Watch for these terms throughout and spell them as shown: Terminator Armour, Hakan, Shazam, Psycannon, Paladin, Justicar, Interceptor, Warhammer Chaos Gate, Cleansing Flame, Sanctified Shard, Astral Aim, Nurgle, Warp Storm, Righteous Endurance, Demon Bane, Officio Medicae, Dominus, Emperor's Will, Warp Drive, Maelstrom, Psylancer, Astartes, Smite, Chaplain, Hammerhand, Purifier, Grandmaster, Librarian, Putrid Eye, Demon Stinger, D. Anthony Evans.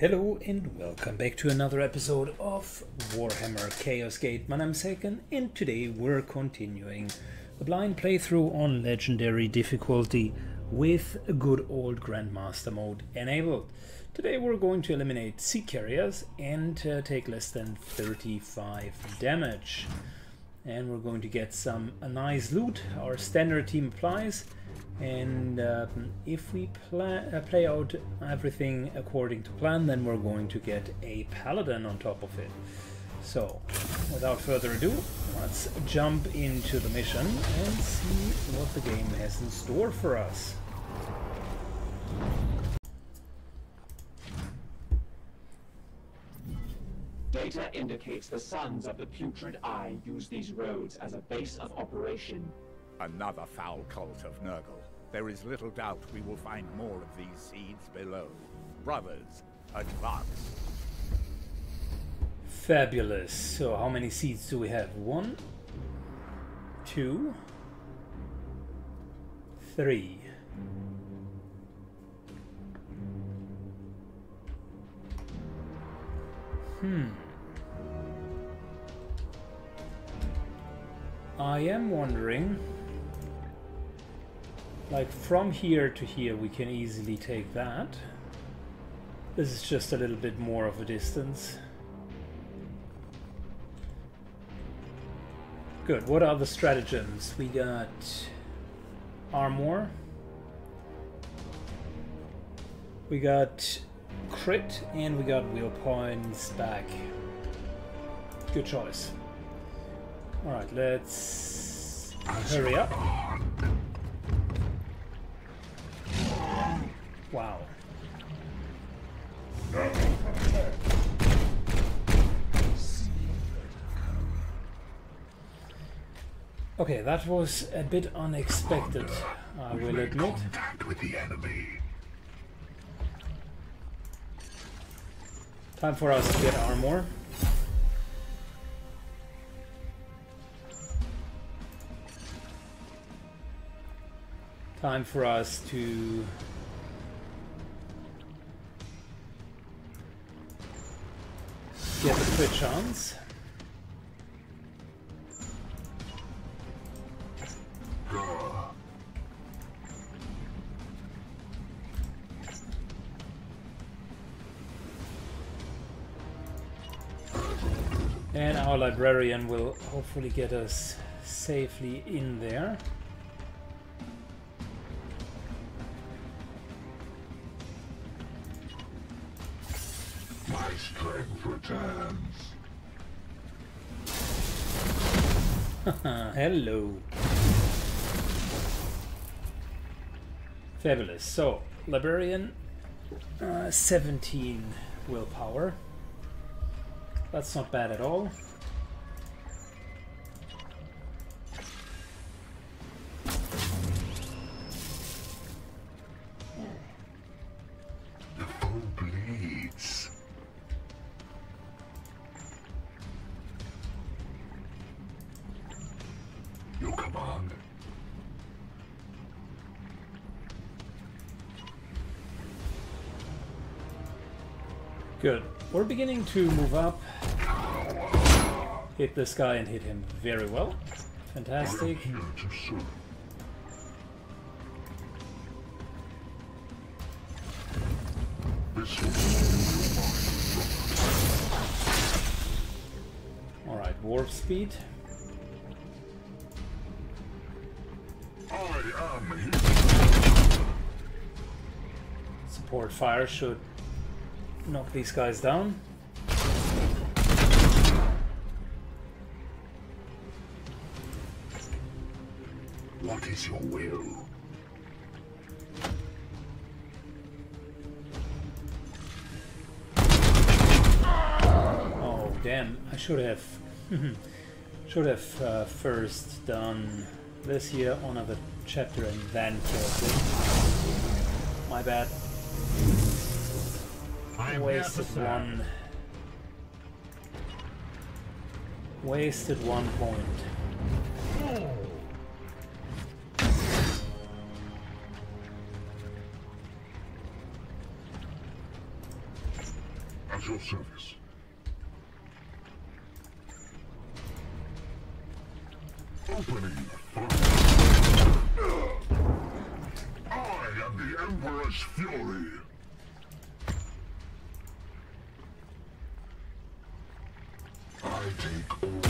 Hello and welcome back to another episode of Warhammer Chaos Gate. My name is Hakan and today we're continuing the blind playthrough on legendary difficulty with a good old Grandmaster mode enabled. Today we're going to eliminate sea carriers and take less than 35 damage. And we're going to get some nice loot. Our standard team applies. And if we play out everything according to plan, then we're going to get a Paladin on top of it. So, without further ado, let's jump into the mission and see what the game has in store for us. Data indicates the Sons of the Putrid Eye use these roads as a base of operation. Another foul cult of Nurgle. There is little doubt we will find more of these seeds below. Brothers, advance. Fabulous. So how many seeds do we have? 1, 2, 3. I am wondering... Like, from here to here we can easily take that. This is just a little bit more of a distance. Good, what are the stratagems? We got... Armor. We got crit and we got wheel points back. Good choice. Alright, let's hurry up. Wow. Okay, that was a bit unexpected, I will admit. Contact with the enemy. Time for us to get armor. Time for us to... get a crit chance. And our Librarian will hopefully get us safely in there. Hello. Fabulous. So, Librarian, 17 willpower. That's not bad at all. Good. We're beginning to move up. Hit this guy and hit him very well. Fantastic. Alright, warp speed. Support fire should knock these guys down. What is your will? Oh damn! I should have first done this here on another chapter and then killed it. My bad. Wasted 1 point. of service. Opening fire. I am the Emperor's Fury. I take over.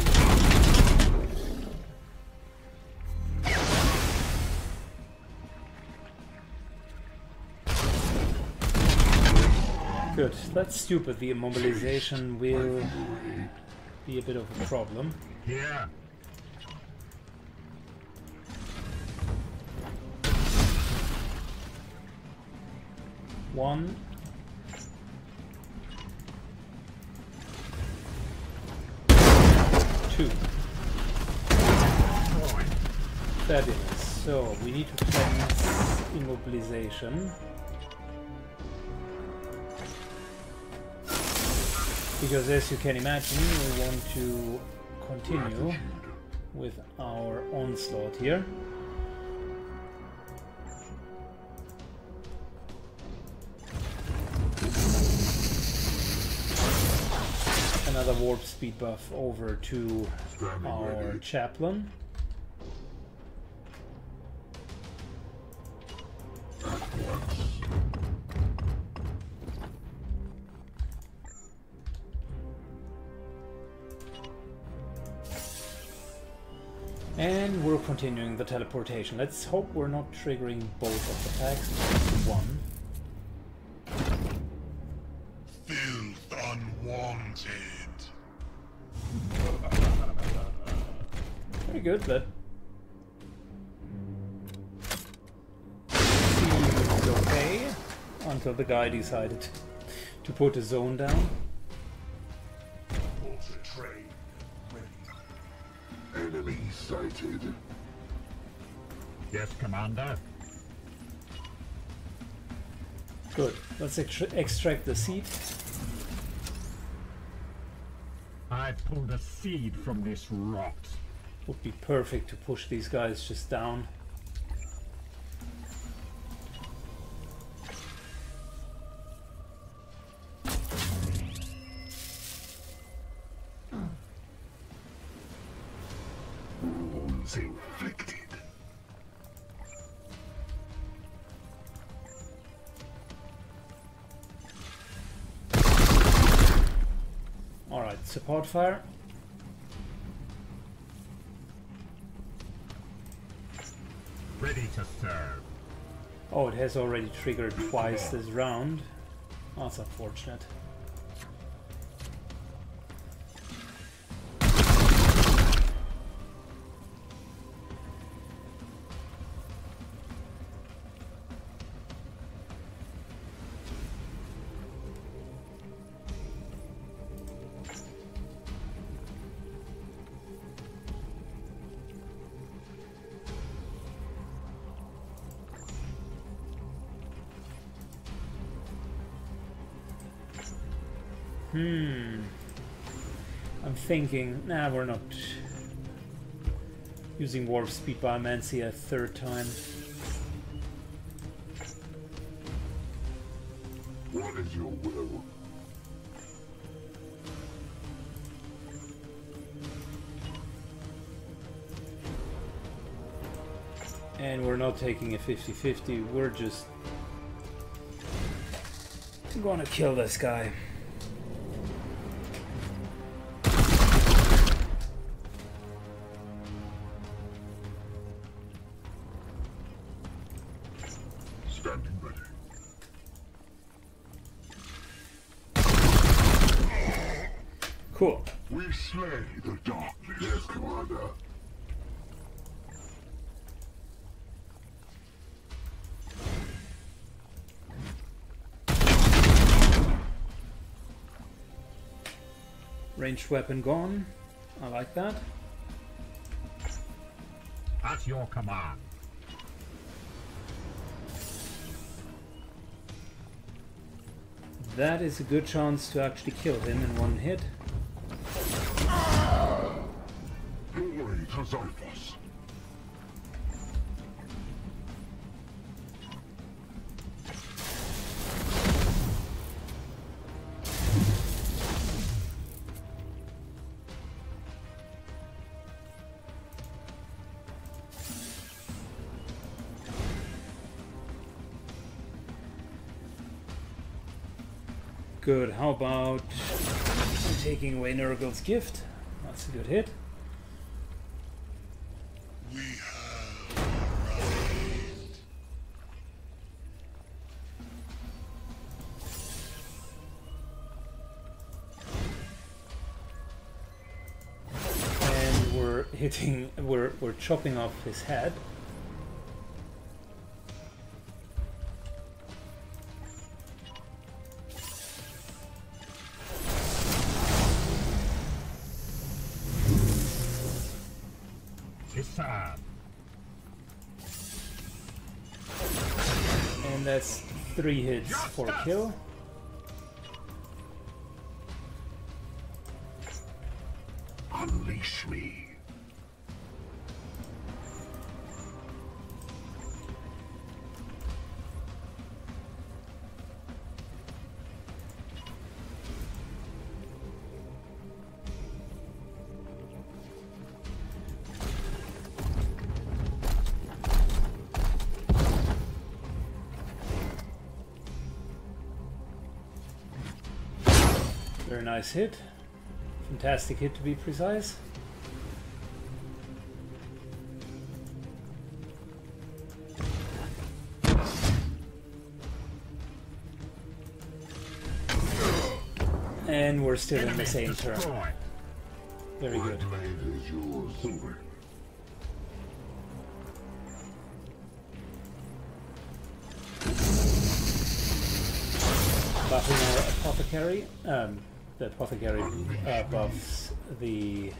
Good, that's stupid. The immobilization will be a bit of a problem. Yeah. One. Two. Fabulous. So, we need to cleanse immobilization. Because as you can imagine, we want to continue with our onslaught here. Another warp speed buff over to our chaplain. And we're continuing the teleportation. Let's hope we're not triggering both of the attacks. One. Filth unwanted. Very good, but seems okay until the guy decided to put a zone down. Enemy sighted. Yes, Commander. Good. Let's extract the seed. I pulled a seed from this rot. Would be perfect to push these guys just down. Support fire. Ready to serve. Oh, it has already triggered twice this round. Oh, that's unfortunate. I'm thinking, nah, we're not using Warp Speed Biomancy a third time. What is your will? And we're not taking a 50-50, we're just gonna kill this guy. Cool. We slay the darkness. Yes, Commander. Ranged weapon gone. I like that. At your command. That is a good chance to actually kill him in one hit. Good, how about taking away Nurgle's gift? That's a good hit. We have arrived. And we're hitting, we're chopping off his head. And that's 3 hits for a kill. Unleash me. Nice hit. Fantastic hit to be precise. And we're still in the same turn. Very good. Buffing our apothecary. The apothecary buffs the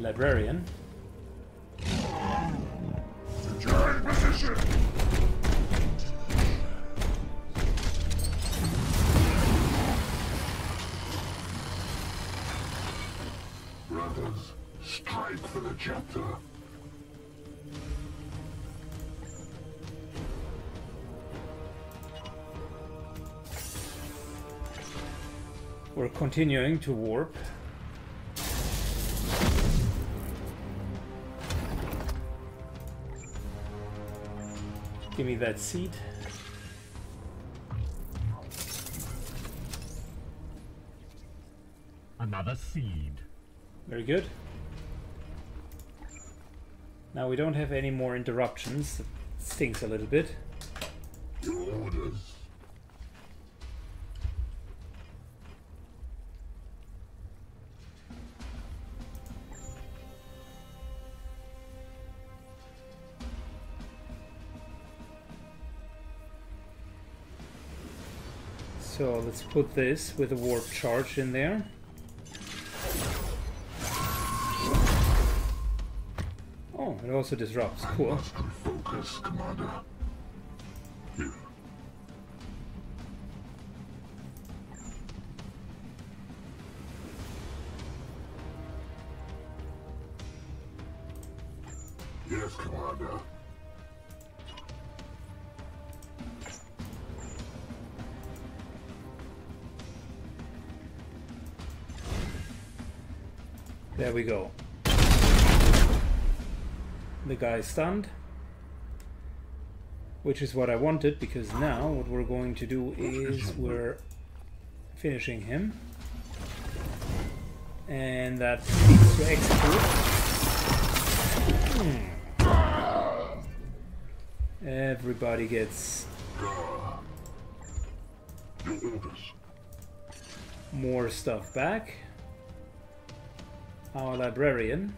librarian. Brothers, strike for the chapter. We're continuing to warp. Give me that seed. Another seed. Very good. Now we don't have any more interruptions. It stinks a little bit. Your orders. So let's put this with a warp charge in there. Oh, it also disrupts. Cool. I must refocus, Commander. Here. Yes, Commander. There we go. The guy is stunned, which is what I wanted, because now what we're going to do is we're finishing him, and that leads to execute. Everybody gets more stuff back. Our librarian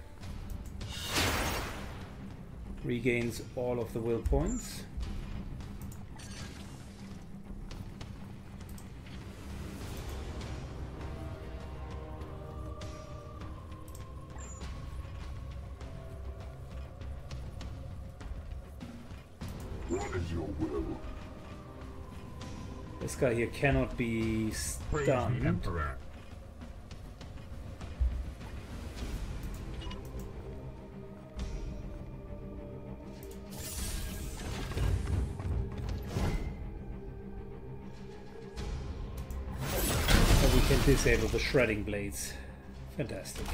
regains all of the will points. What is your will? This guy here cannot be stunned. The Emperor. Disable the shredding blades. Fantastic.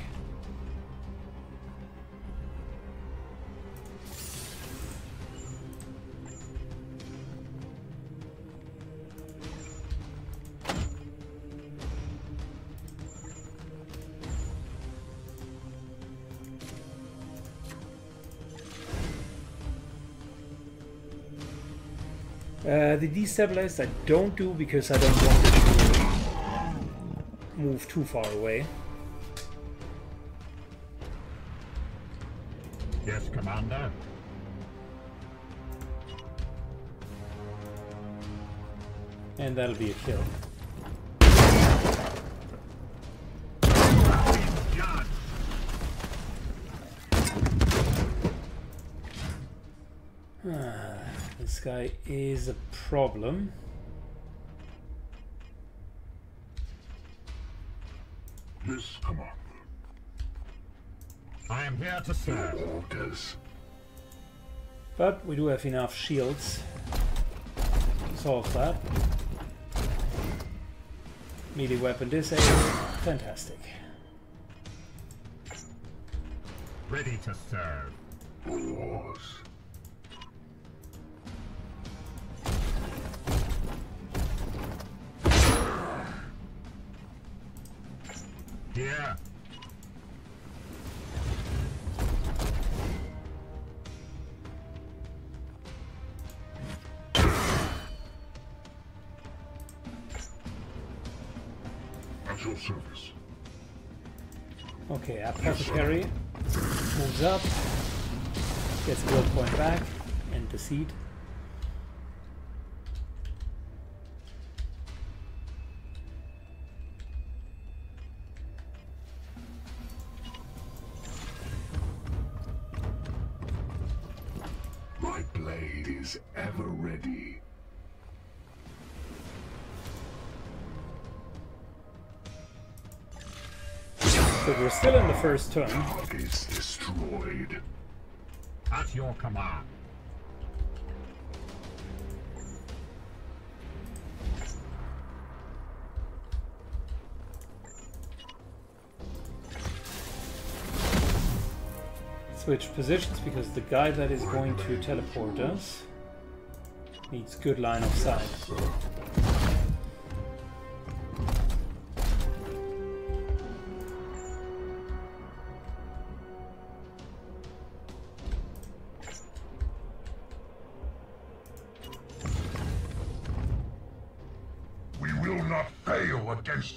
The destabilized I don't do because I don't want it to move too far away. Yes, Commander. And that'll be a kill. This guy is a problem. Yes, Commander. I am here to serve orders. But we do have enough shields to solve that. Melee weapon disabled. Fantastic. Ready to serve. For yours. Yeah. At your service. Okay, apothecary moves up, gets a blood point back, and the seed. Still in the first turn. Is destroyed. At your command. Switch positions because the guy that is going to teleport us needs good line of sight.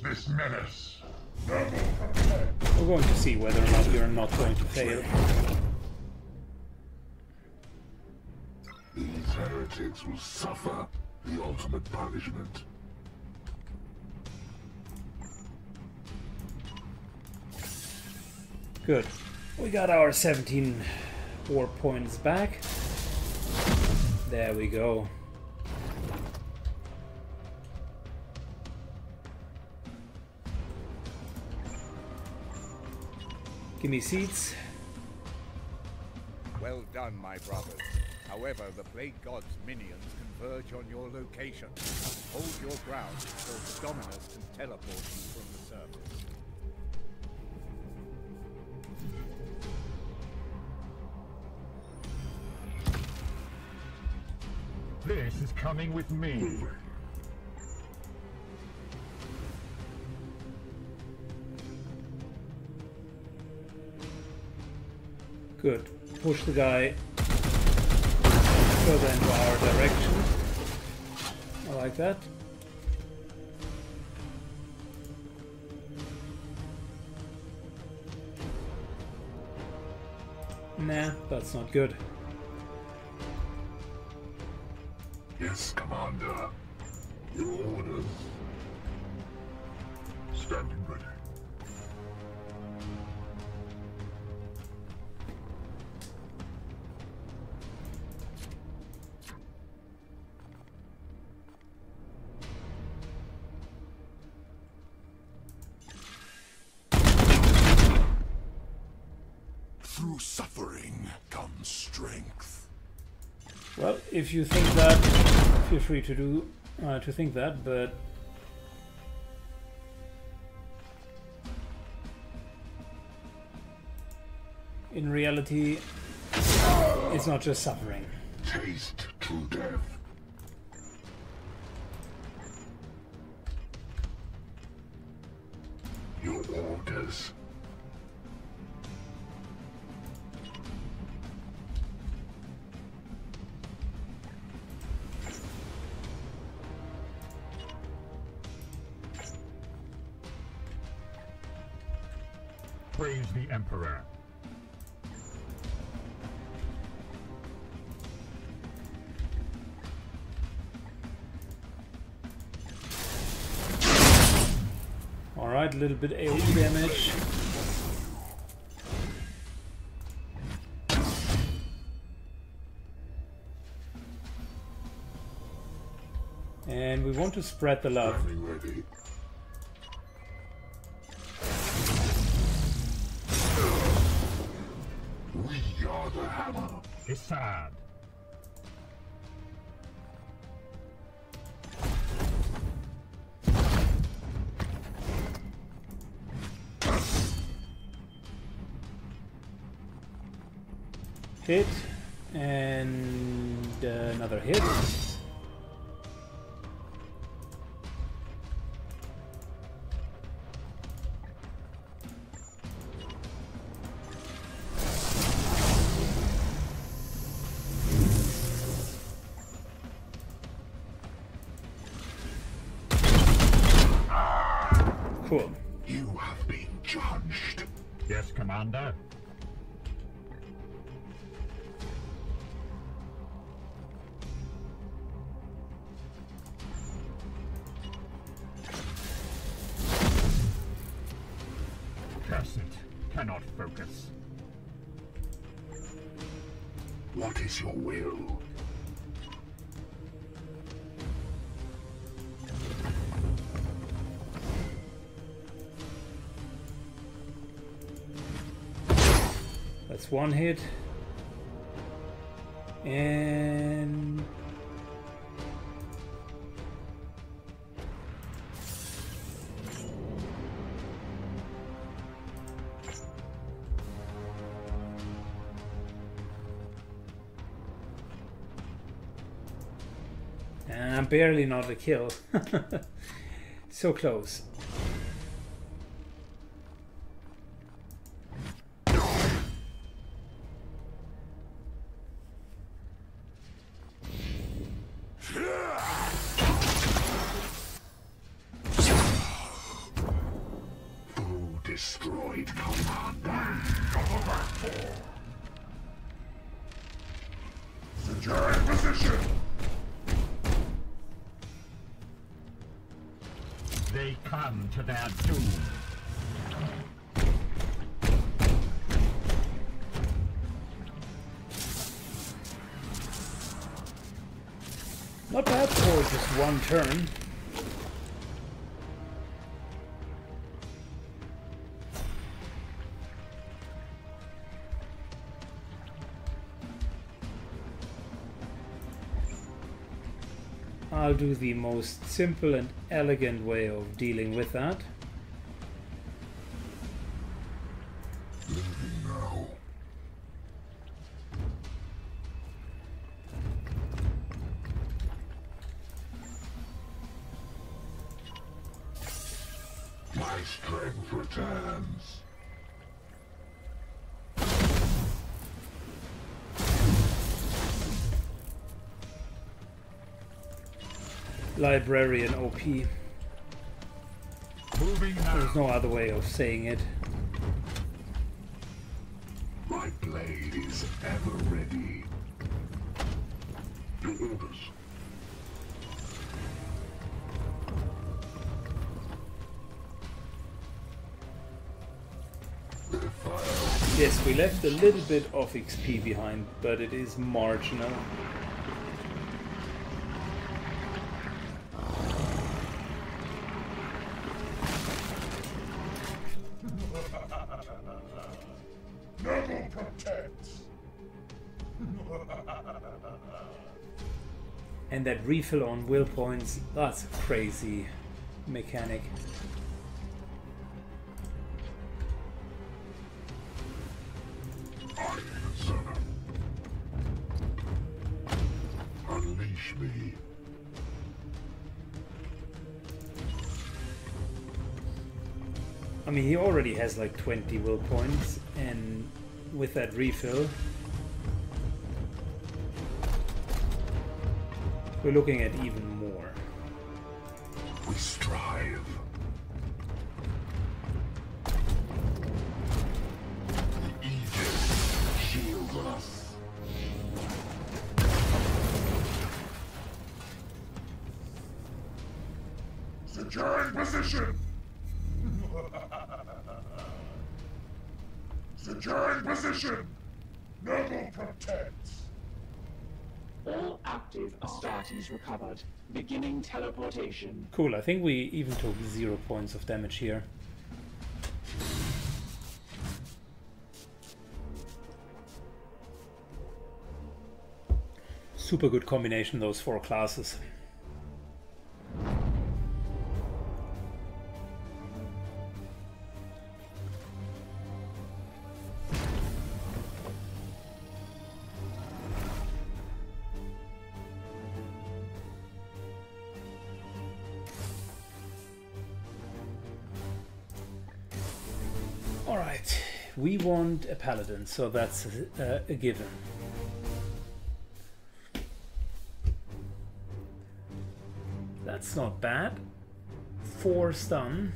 This menace. We're going to see whether or not you're not going to fail. These heretics will suffer the ultimate punishment. Good. We got our 17 war points back. There we go. Give me seats. Well done, my brothers. However, the Plague God's minions converge on your location. Hold your ground until the Dominus can teleport you from the surface. This is coming with me. Good. Push the guy further into our direction. I like that. Nah, that's not good. Yes, Commander. Your orders. Standing ready. If you think that, feel free to think that, but in reality, it's not just suffering. Taste true death. Your orders. Praise the Emperor. Alright, a little bit AoE damage. And we want to spread the love. We are the hammer. It's sad. Hit and another hit. Cool. You have been judged. Yes, Commander. Curse it. Cannot focus. What is your will? That's one hit, and barely not a kill. So close. They come to their doom. Not bad for just one turn. I'll do the most simple and elegant way of dealing with that. No. My strength returns. Librarian OP. There's no other way of saying it. My blade is ever ready. Your orders. Yes, we left a little bit of XP behind, but it is marginal. And that refill on will points, that's a crazy mechanic. Unleash me. I mean, he already has like 20 will points, and with that refill we're looking at even more. We strive. Securing position! Securing position! Nurgle protects! All active Astartes recovered. Beginning teleportation. Cool, I think we even took 0 points of damage here. Super good combination, those four classes. Alright, we want a Paladin, so that's a given. That's not bad. 4 stun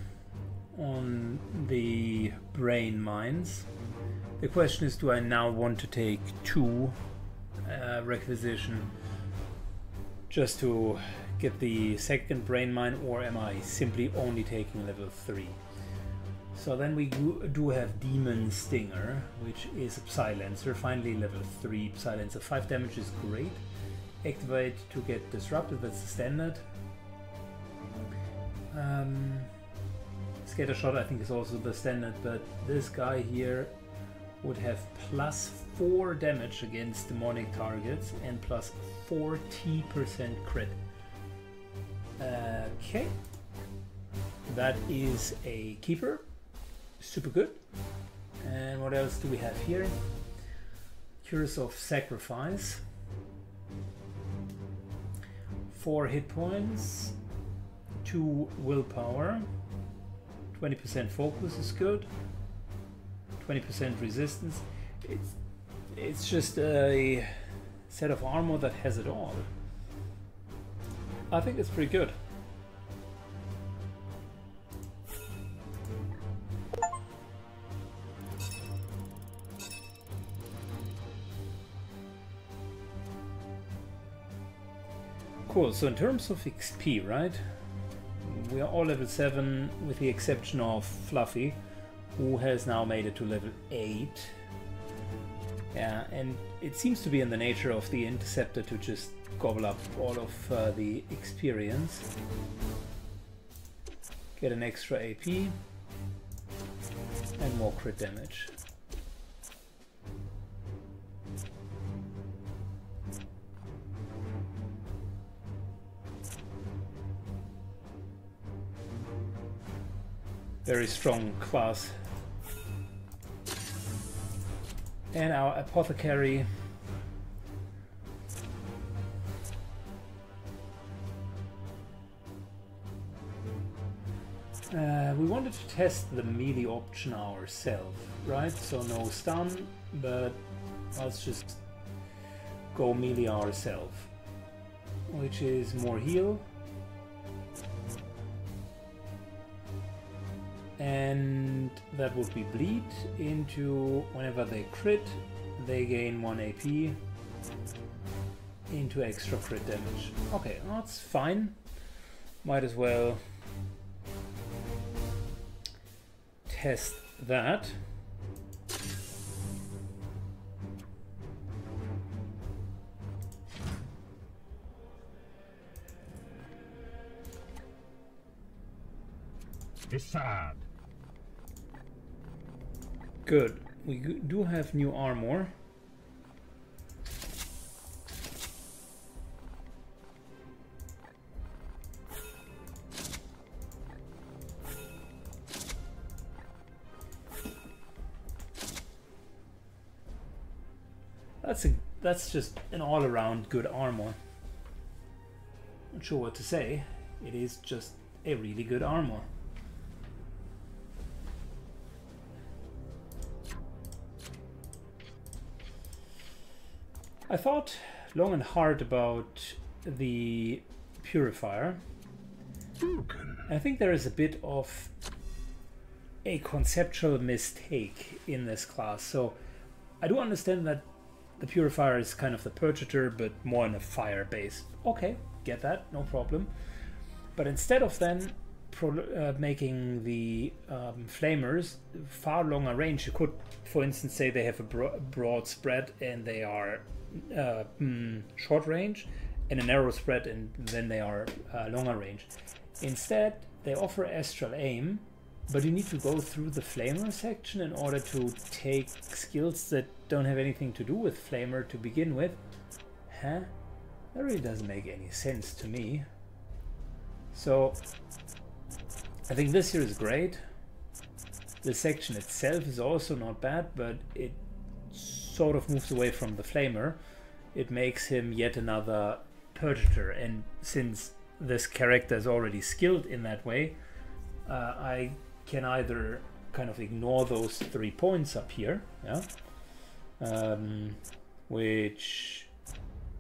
on the brain mines. The question is, do I now want to take 2 requisition just to get the second brain mine, or am I simply only taking level 3? So then we do have Demon Stinger, which is a Psylancer, finally level 3 Psylancer. 5 damage is great. Activate to get disrupted, that's the standard. Scatter Shot I think is also the standard, but this guy here would have +4 damage against demonic targets and +40% crit. Okay, that is a keeper, super good. And what else do we have here? Cures of Sacrifice, 4 hit points. 2 willpower, 20% focus is good, 20% resistance. It's just a set of armor that has it all. I think it's pretty good. Cool, so in terms of XP, right? We are all level 7 with the exception of Fluffy, who has now made it to level 8. Yeah, and it seems to be in the nature of the Interceptor to just gobble up all of the experience. Get an extra AP and more crit damage. Very strong class. And our Apothecary. We wanted to test the melee option ourselves, right? So no stun, but let's just go melee ourselves, which is more heal. And that would be bleed into whenever they crit, they gain 1 AP into extra crit damage. Okay, that's fine. Might as well test that. Decide. Good, we do have new armor. That's just an all-around good armor. Not sure what to say. It is just a really good armor. I thought long and hard about the Purifier. I think there is a bit of a conceptual mistake in this class. So I do understand that the Purifier is kind of the Purgator, but more in a fire base. Okay, get that, no problem. But instead of then making the flamers far longer range. You could, for instance, say they have a broad spread and they are short range, and a narrow spread and then they are longer range. Instead, they offer Astral Aim, but you need to go through the flamer section in order to take skills that don't have anything to do with flamer to begin with. Huh? That really doesn't make any sense to me. So I think this here is great. The section itself is also not bad, but it sort of moves away from the flamer. It makes him yet another Purgator, and since this character is already skilled in that way, I can either kind of ignore those 3 points up here, yeah, which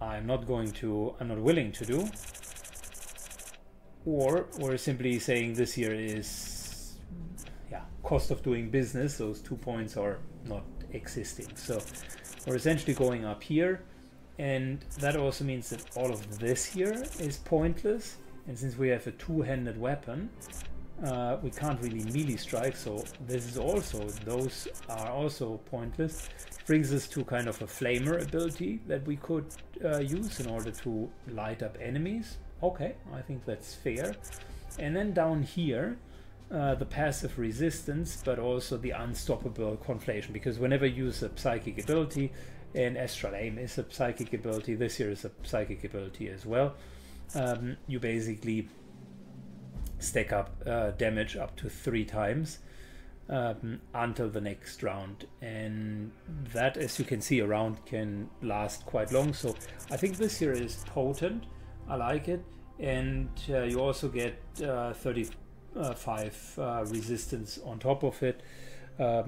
I'm not going to, I'm not willing to do, or we're simply saying this here is, yeah, cost of doing business. Those 2 points are not existing, so we're essentially going up here, and that also means that all of this here is pointless. And since we have a two-handed weapon, we can't really melee strike, so this is also, those are also pointless. Brings us to kind of a flamer ability that we could use in order to light up enemies. Okay, I think that's fair. And then down here, the passive resistance, but also the unstoppable conflation, because whenever you use a psychic ability, and Astral Aim is a psychic ability, this here is a psychic ability as well, you basically stack up damage up to 3 times until the next round, and that, as you can see, a round can last quite long. So I think this here is potent. I like it. And you also get 35 resistance on top of it. I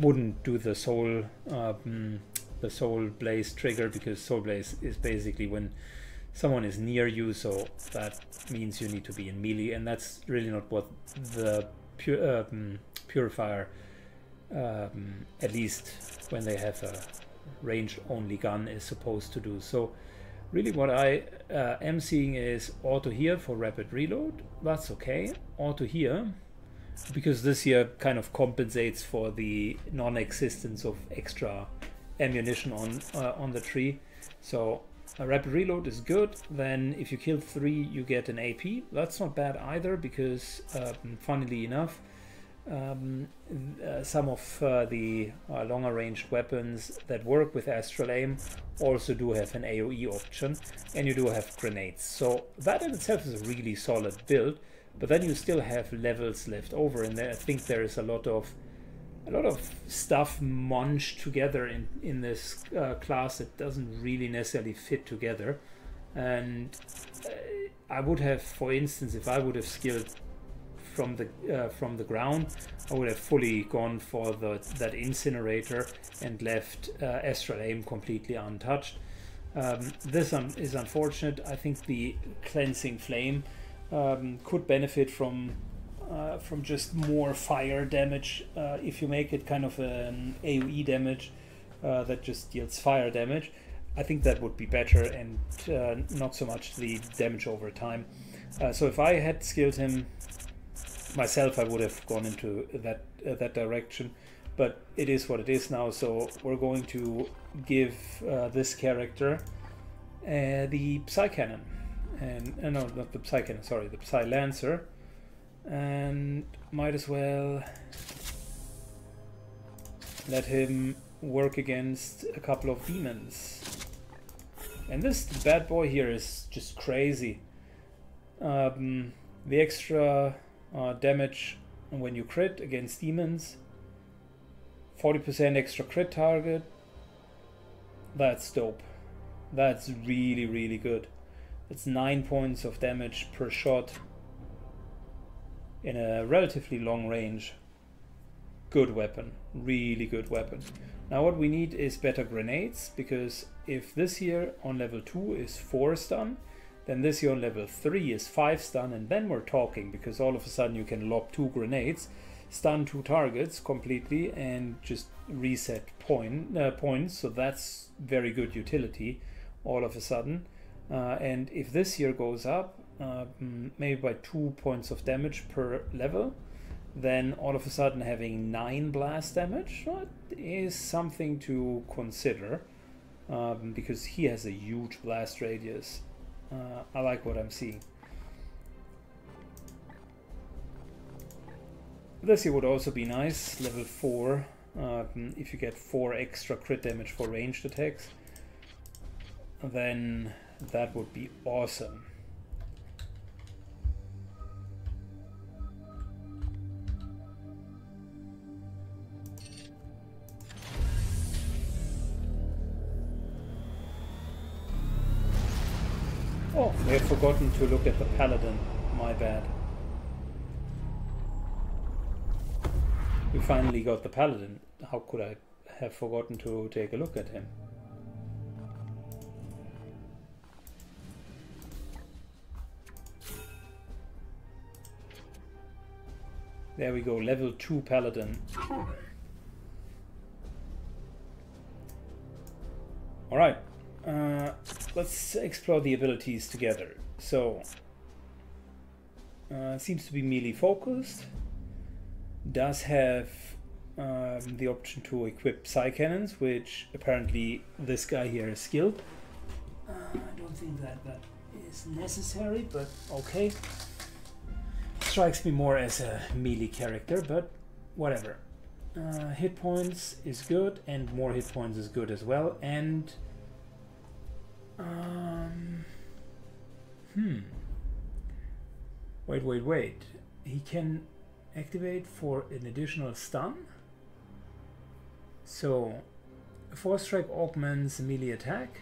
wouldn't do the soul blaze trigger, because soul blaze is basically when someone is near you, so that means you need to be in melee, and that's really not what the Purifier, at least when they have a range only gun, is supposed to do. So really what I am seeing is auto here for rapid reload. That's okay. Auto here, because this here kind of compensates for the non-existence of extra ammunition on the tree. So a rapid reload is good. Then if you kill 3, you get an AP. That's not bad either, because funnily enough, some of the longer ranged weapons that work with Astral Aim also do have an AoE option, and you do have grenades. So that in itself is a really solid build, but then you still have levels left over, and I think there is a lot of stuff munched together in this class that doesn't really necessarily fit together. And I would have, for instance, if I would have skilled from the ground, I would have fully gone for that incinerator and left Astral Aim completely untouched. This is unfortunate. I think the Cleansing Flame could benefit from just more fire damage if you make it kind of an AoE damage that just deals fire damage. I think that would be better, and not so much the damage over time. So if I had skilled him myself, I would have gone into that direction, but it is what it is now. So we're going to give this character the Psycannon, and no, not the Psycannon, sorry, the Psylancer. And might as well let him work against a couple of demons. And this bad boy here is just crazy. The extra damage when you crit against demons, 40% extra crit target. That's dope. That's really, really good. That's 9 points of damage per shot in a relatively long range. Good weapon, really good weapon. Now what we need is better grenades, because if this here on level 2 is 4 stun, then this here on level 3 is 5 stun, and then we're talking, because all of a sudden you can lob 2 grenades, stun 2 targets completely, and just reset points. So that's very good utility all of a sudden. And if this here goes up, maybe by 2 points of damage per level, then all of a sudden having 9 blast damage, that is something to consider, because he has a huge blast radius. I like what I'm seeing. This here would also be nice, level 4, if you get 4 extra crit damage for ranged attacks, then that would be awesome. Oh, we have forgotten to look at the Paladin, my bad. We finally got the Paladin, how could I have forgotten to take a look at him? There we go, level 2 Paladin. Alright, let's explore the abilities together. So, seems to be melee focused. Does have the option to equip Psycannons, which apparently this guy here is skilled. I don't think that is necessary, but okay. Strikes me more as a melee character, but whatever. Hit points is good, and more hit points is good as well, and... Wait. He can... activate for an additional stun. So, force strike augments melee attack,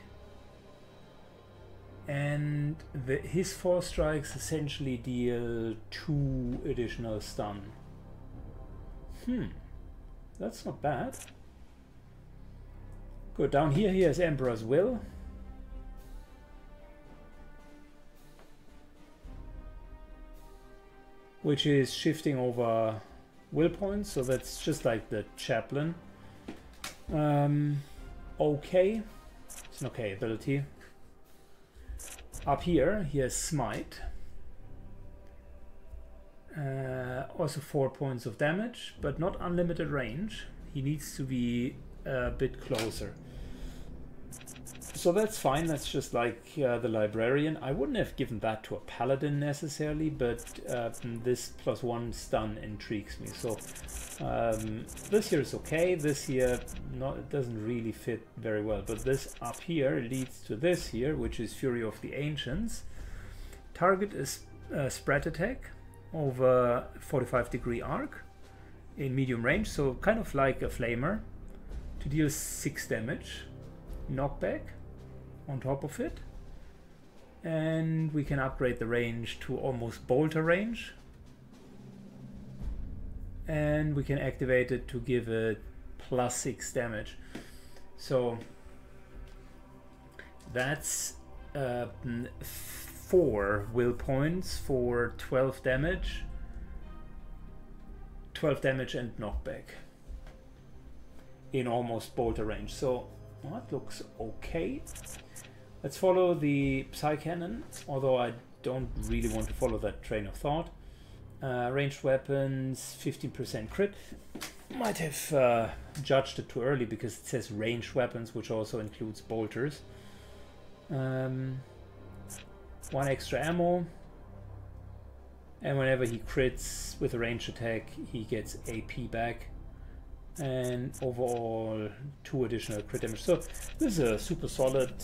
and his force strikes essentially deal 2 additional stun. That's not bad. Good. Down here, he has Emperor's Will. Which is shifting over will points, so that's just like the Chaplain. Okay, it's an okay ability. Up here, he has Smite. Also 4 points of damage, but not unlimited range. He needs to be a bit closer. So that's fine, that's just like the Librarian. I wouldn't have given that to a Paladin necessarily, but this +1 stun intrigues me. So this here is okay, this here it doesn't really fit very well, but this up here leads to this here, which is Fury of the Ancients. Target is spread attack over 45-degree arc in medium range, so kind of like a Flamer, to deal 6 damage. Knockback on top of it, and we can upgrade the range to almost bolter range, and we can activate it to give it +6 damage. So that's 4 will points for 12 damage, 12 damage and knockback in almost bolter range. So that looks okay. Let's follow the Psycannon, although I don't really want to follow that train of thought. Ranged weapons, 15% crit. Might have judged it too early because it says ranged weapons, which also includes bolters. 1 extra ammo. And whenever he crits with a ranged attack, he gets AP back. And overall 2 additional crit damage. So this is a super solid,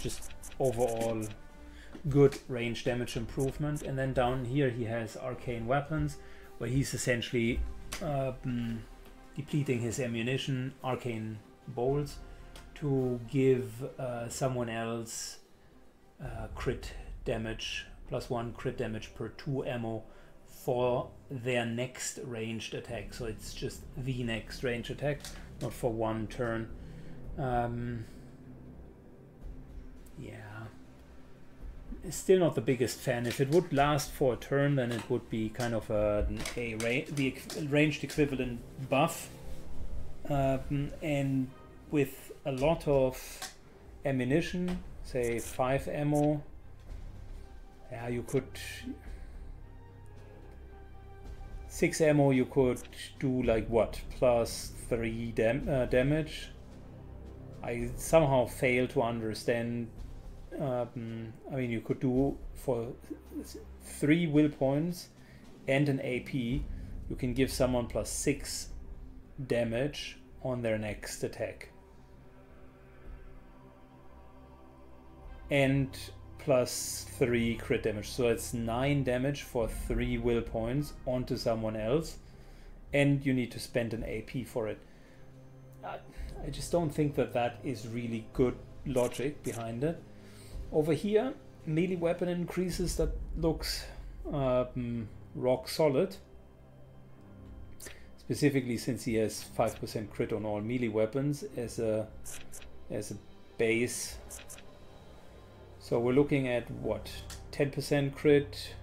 just overall good range damage improvement. And then down here he has arcane weapons, where he's essentially depleting his ammunition, arcane bolts, to give someone else crit damage, +1 crit damage per 2 ammo for their next ranged attack. So it's just the next ranged attack, not for 1 turn. Yeah, still not the biggest fan. If it would last for a turn, then it would be kind of the ranged equivalent buff, and with a lot of ammunition, say 5 ammo, Yeah, you could... 6 ammo, you could do like what? Plus 3 damage? I somehow fail to understand. I mean, you could do for 3 will points and an AP, you can give someone plus 6 damage on their next attack. And plus 3 crit damage, so it's 9 damage for 3 will points onto someone else, and you need to spend an AP for it. I just don't think that that is really good logic behind it. Over here, melee weapon increases, that looks rock solid, specifically since he has 5% crit on all melee weapons as a base. So we're looking at what, 10% crit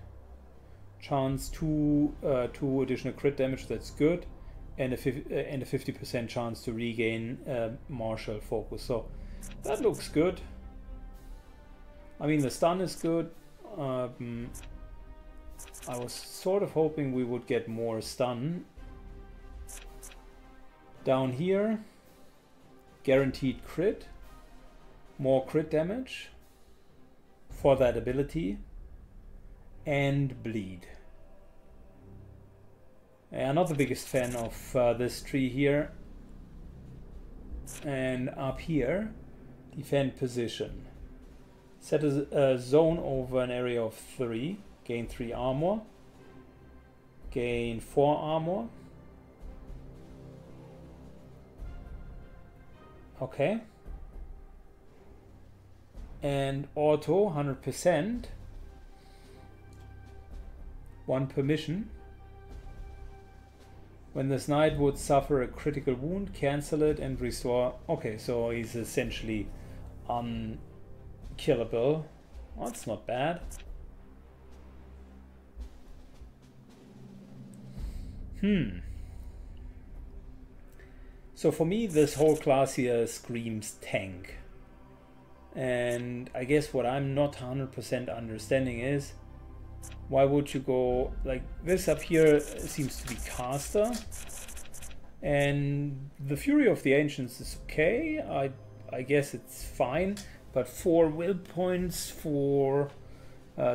chance, two additional crit damage. That's good, and a 50% chance to regain martial focus. So that looks good. I mean, the stun is good. I was sort of hoping we would get more stun. Down here, guaranteed crit, more crit damage for that ability, and bleed. I'm not the biggest fan of this tree here. And up here, defend position. Set a zone over an area of 3, gain 3 armor, gain 4 armor. Okay. And auto 100%, 1 permission. When this knight would suffer a critical wound, cancel it and restore. Okay, so he's essentially unkillable. Well, that's not bad. So for me, this whole class here screams tank. And I guess what I'm not 100% understanding is, why would you go like this? Up here seems to be caster, and the Fury of the Ancients is okay. I guess it's fine, but 4 will points for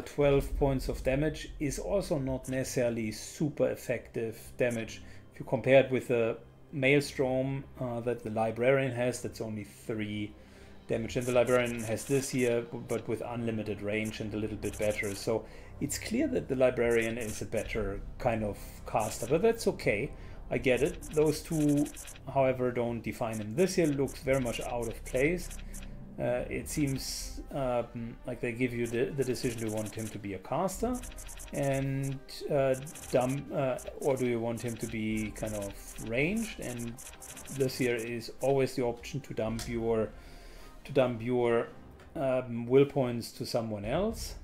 12 points of damage is also not necessarily super effective damage. If you compare it with the Maelstrom that the Librarian has, that's only 3 damage, and the Librarian has this here but with unlimited range and a little bit better. So it's clear that the Librarian is a better kind of caster, but that's okay, I get it. Those two, however, don't define him. This here looks very much out of place. It seems like they give you the decision, do you want him to be a caster and or do you want him to be kind of ranged? And this here is always the option to dump your will points to someone else.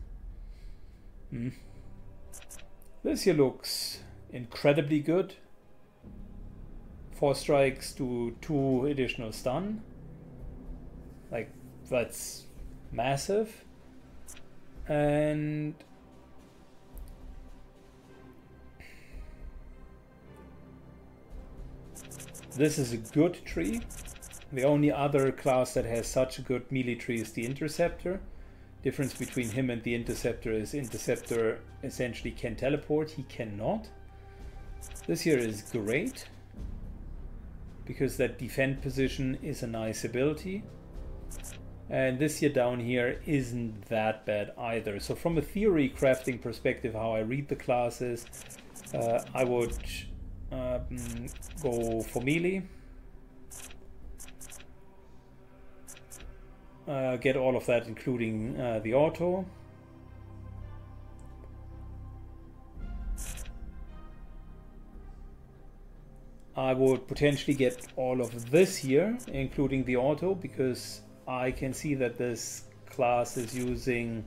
This here looks incredibly good. 4 strikes to 2 additional stun. Like, that's massive. And this is a good tree. The only other class that has such a good melee tree is the Interceptor. Difference between him and the Interceptor is Interceptor essentially can teleport, he cannot. This here is great, because that defend position is a nice ability. And this here down here isn't that bad either. So from a theory crafting perspective, how I read the classes, I would go for melee. Get all of that, including the auto. I would potentially get all of this here, including the auto, because I can see that this class is using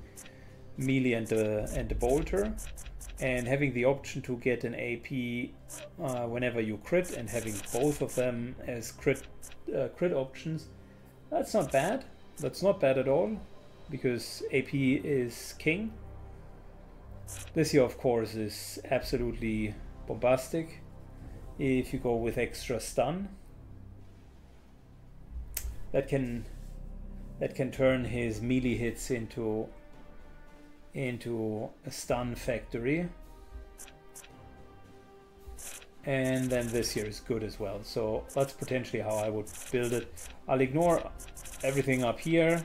melee and the bolter, and having the option to get an AP whenever you crit, and having both of them as crit options, that's not bad. That's not bad at all, because AP is king. This here, of course, is absolutely bombastic if you go with extra stun. That can turn his melee hits into a stun factory. And then this here is good as well. So that's potentially how I would build it. I'll ignore everything up here.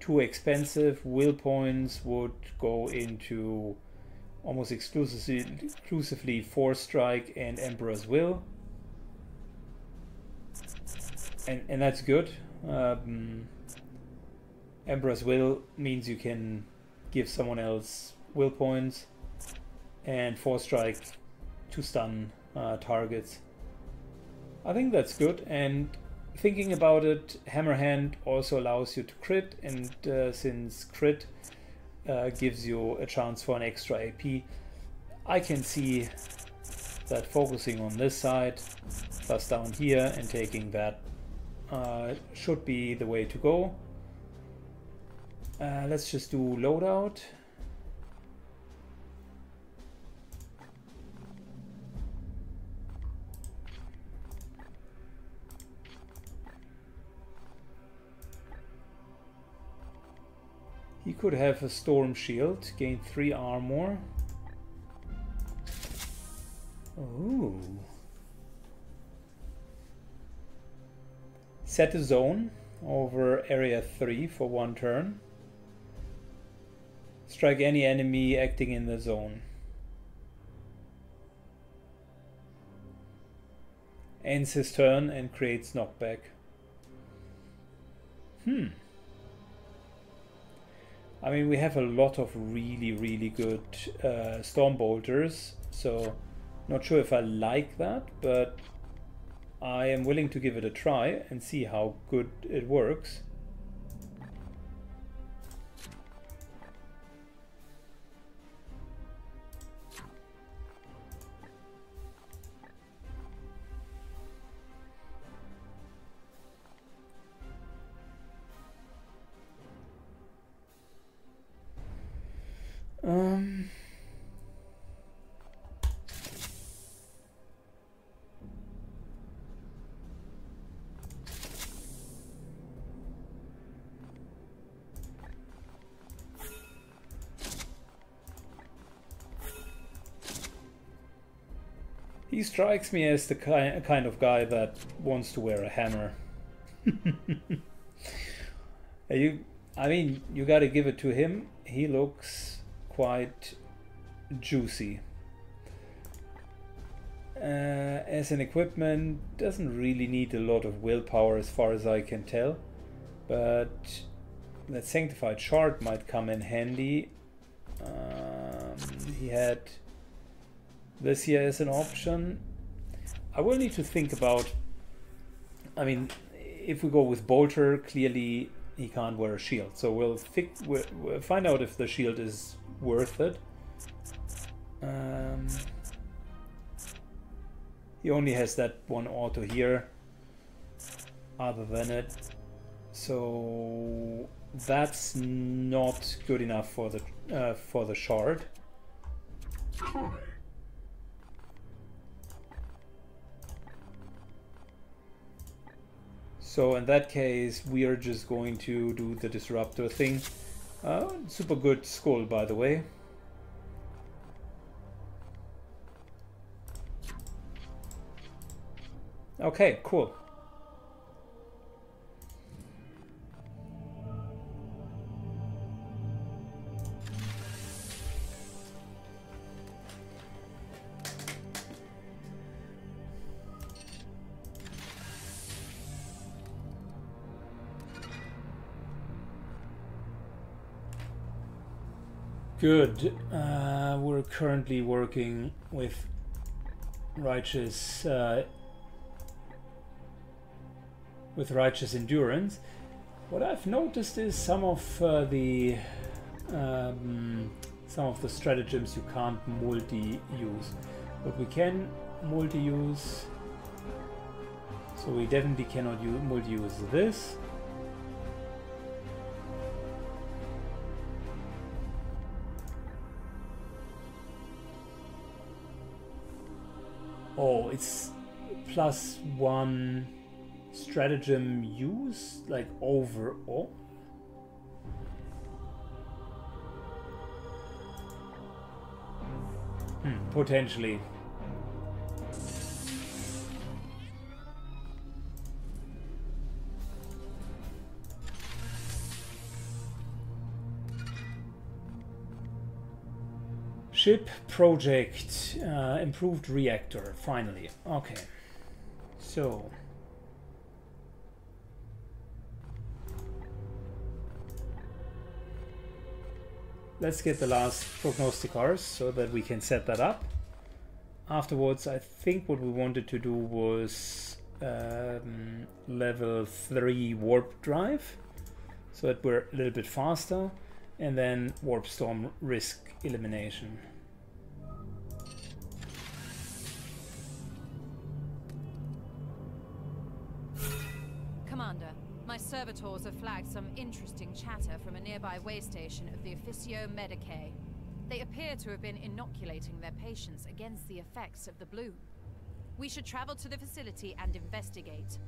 Too expensive. Will points would go into almost exclusively Force Strike and Emperor's Will. And that's good. Emperor's Will means you can give someone else will points, and Force Strike to stun targets. I think that's good. And thinking about it, Hammerhand also allows you to crit, and since crit gives you a chance for an extra AP, I can see that focusing on this side plus down here and taking that should be the way to go. Let's just do loadout. He could have a storm shield, gain 3 armor. Ooh. Set a zone over area 3 for 1 turn. Strike any enemy acting in the zone. Ends his turn and creates knockback. I mean, we have a lot of really good storm bolters, so not sure if I like that, but I am willing to give it a try and see how good it works. He strikes me as the kind of guy that wants to wear a hammer. I mean, you gotta give it to him. He looks quite juicy. As an equipment, doesn't really need a lot of willpower as far as I can tell, but that Sanctified Shard might come in handy. He had this here as an option. I will need to think about, I mean, if we go with bolter, clearly he can't wear a shield, so we'll find out if the shield is worth it. He only has that one auto here, other than it, so that's not good enough for the shard. So in that case, we are just going to do the disruptor thing. Super good skull, by the way. Okay, cool. Good. We're currently working with righteous endurance. What I've noticed is some of the stratagems you can't multi-use, but we can multi-use. So we definitely cannot multi-use this. know, it's plus one stratagem use, like, overall. Potentially. Ship project, improved reactor, finally. Okay, so let's get the last prognosticars so that we can set that up. Afterwards, I think what we wanted to do was level 3 warp drive, so that we're a little bit faster, and then warp storm risk elimination. Commander, my servitors have flagged some interesting chatter from a nearby way station of the Officio Medicae. They appear to have been inoculating their patients against the effects of the blue. We should travel to the facility and investigate.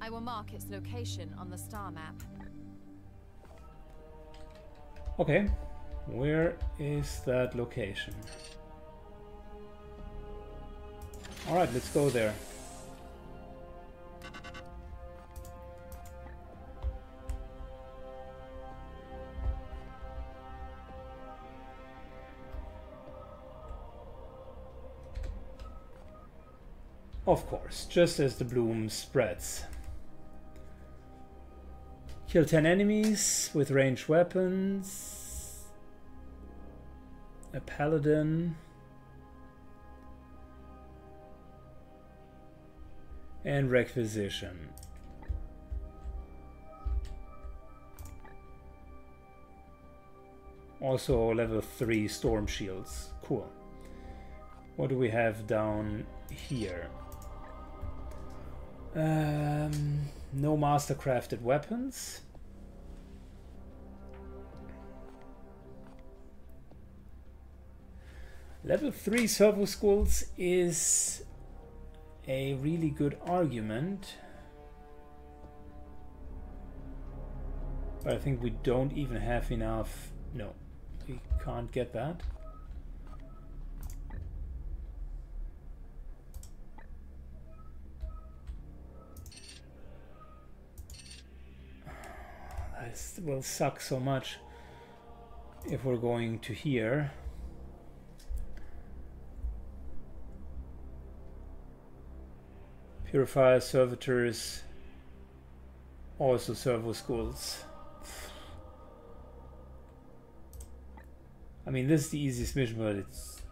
I will mark its location on the star map. Okay, where is that location? All right, let's go there. Of course, just as the bloom spreads. Kill 10 enemies with ranged weapons. A paladin. And requisition. Also level 3 storm shields. Cool. What do we have down here? No mastercrafted weapons. Level 3 servo skulls is a really good argument, but I think we don't even have enough. No, we can't get that. It will suck so much if we're going to here. Purifier, servitors, also servo schools. I mean, this is the easiest mission, but it's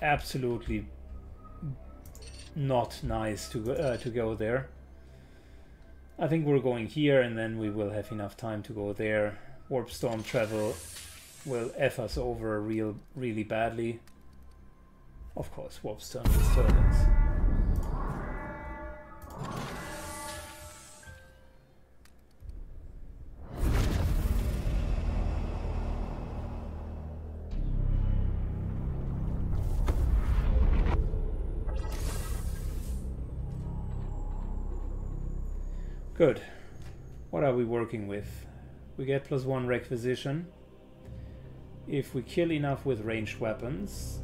absolutely not nice to go there. I think we're going here, and then we will have enough time to go there. Warp Storm travel will F us over really badly. Of course, Warp Storm disturbance. Good. What are we working with? We get plus one requisition if we kill enough with ranged weapons,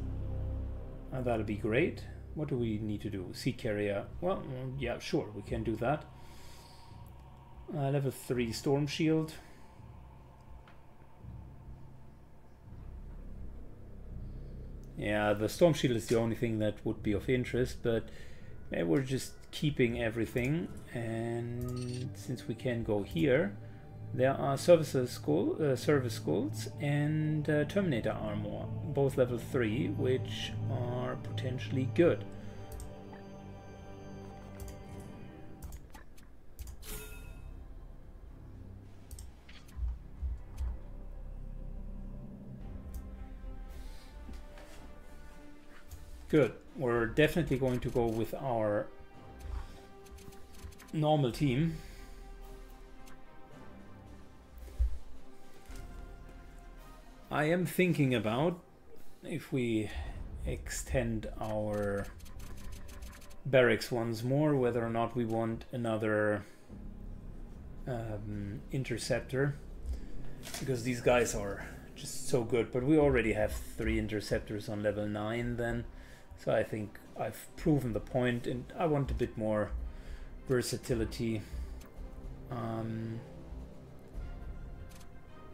and that'll be great. What do we need to do? Sea carrier. Well, yeah, sure, we can do that. Level 3 storm shield. Yeah, the storm shield is the only thing that would be of interest, but maybe we're just keeping everything, and since we can go here, there are service schools and Terminator Armour, both level 3, which are potentially good. Good. We're definitely going to go with our normal team. I am thinking about if we extend our barracks once more, whether or not we want another interceptor, because these guys are just so good. But we already have 3 interceptors on level 9 then, so I think I've proven the point, and I want a bit more versatility.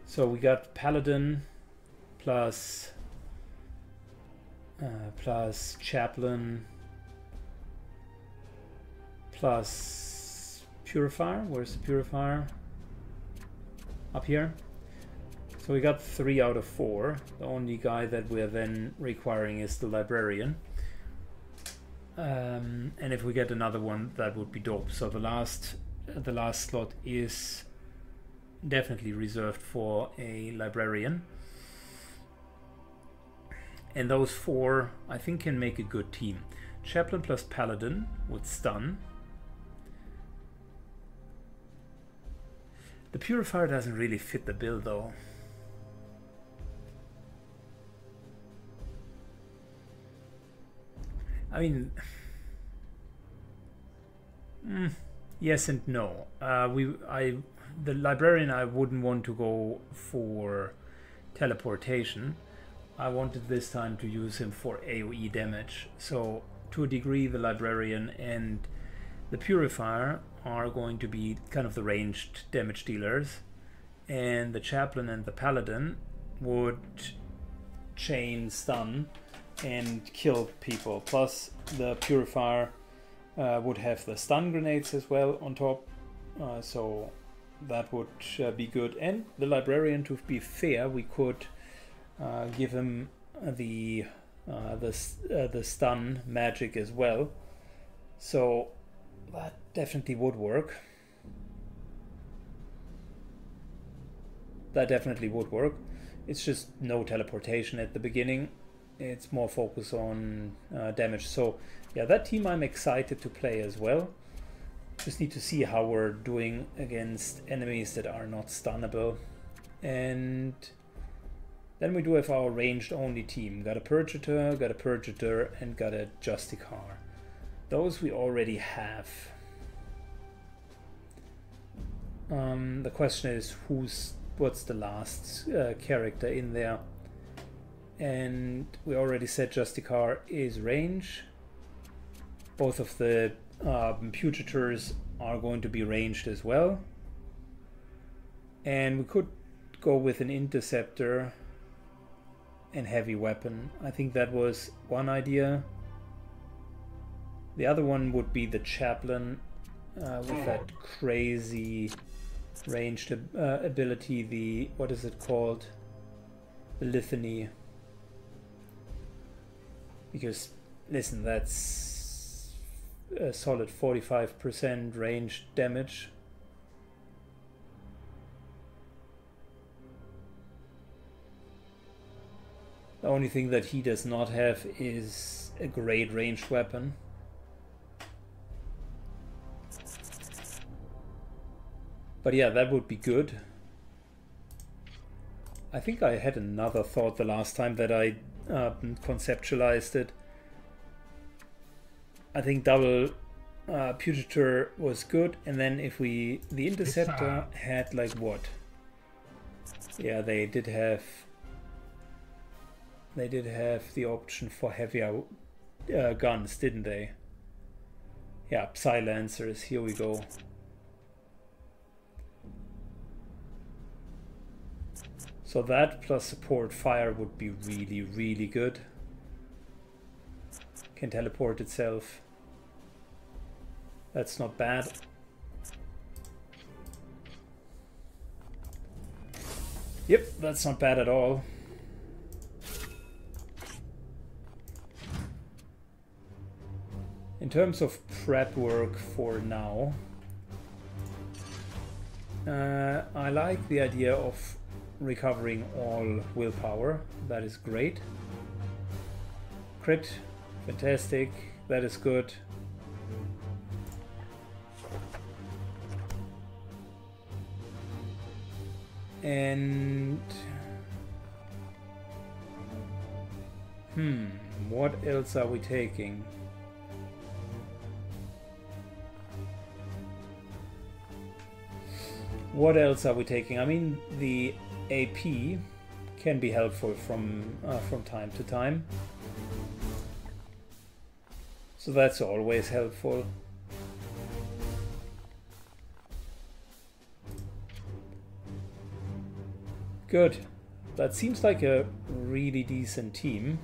So we got Paladin plus Chaplain plus Purifier. Where's the Purifier? Up here. So we got 3 out of 4. The only guy that we're then requiring is the Librarian. And if we get another one, that would be dope. So the last slot is definitely reserved for a Librarian. And those 4, I think, can make a good team. Chaplain plus Paladin with stun. The Purifier doesn't really fit the bill, though. I mean, yes and no. The Librarian, I wouldn't want to go for teleportation. I wanted this time to use him for AoE damage. So to a degree, the Librarian and the Purifier are going to be kind of the ranged damage dealers, and the Chaplain and the Paladin would chain stun and kill people. Plus the Purifier would have the stun grenades as well on top, so that would be good. And the Librarian, to be fair, we could give him the stun magic as well, so that definitely would work. That definitely would work. It's just no teleportation at the beginning. It's more focus on damage. So yeah, that team I'm excited to play as well. Just need to see how we're doing against enemies that are not stunnable. And then we do have our ranged only team. Got a Purgator, and got a Justicar. Those we already have. The question is what's the last character in there? And we already said Justicar is range. Both of the Putators are going to be ranged as well. And we could go with an Interceptor and heavy weapon. I think that was one idea. The other one would be the Chaplain with that crazy ranged ability, the, what is it called? The Litany. Because, listen, that's a solid 45% ranged damage. The only thing that he does not have is a great ranged weapon. But yeah, that would be good. I think I had another thought the last time that I conceptualized it. I think double Putator was good, and then if we, the Interceptor had like what? Yeah, they did have the option for heavier guns, didn't they? Yeah, Psylancers, here we go. So that plus support fire would be really, really good. Can teleport itself. That's not bad. Yep, that's not bad at all. In terms of prep work for now, I like the idea of recovering all willpower. That is great. Crit, fantastic. That is good. And what else are we taking? What else are we taking? I mean, the AP can be helpful from time to time. So that's always helpful. Good. That seems like a really decent team.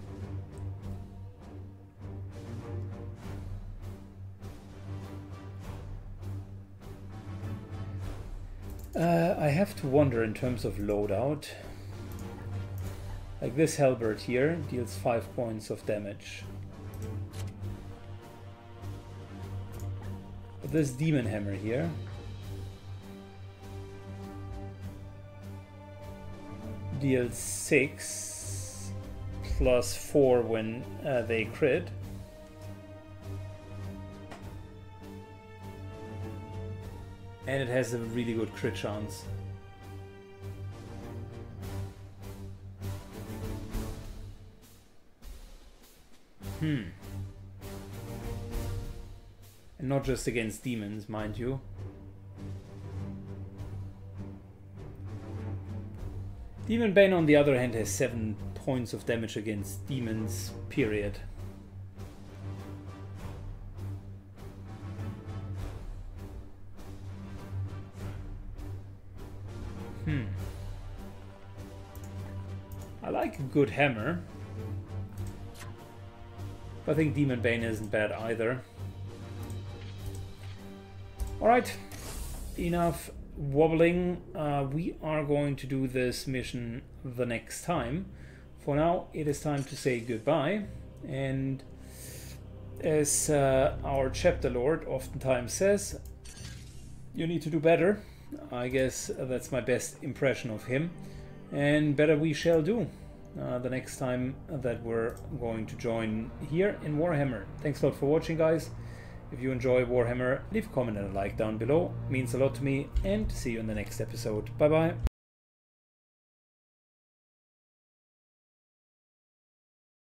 I have to wonder in terms of loadout. Like this halberd here deals 5 points of damage. But this demon hammer here deals 6 plus 4 when they crit. And it has a really good crit chance. And not just against demons, mind you. Demon Bane, on the other hand, has 7 points of damage against demons, period. I like a good hammer. I think Demon Bane isn't bad either. Alright, enough wobbling. We are going to do this mission the next time. For now, it is time to say goodbye. And as our chapter lord oftentimes says, you need to do better. I guess that's my best impression of him. And better we shall do the next time that we're going to join here in Warhammer. Thanks a lot for watching, guys. If you enjoy Warhammer, leave a comment and a like down below. It means a lot to me, and see you in the next episode. Bye bye.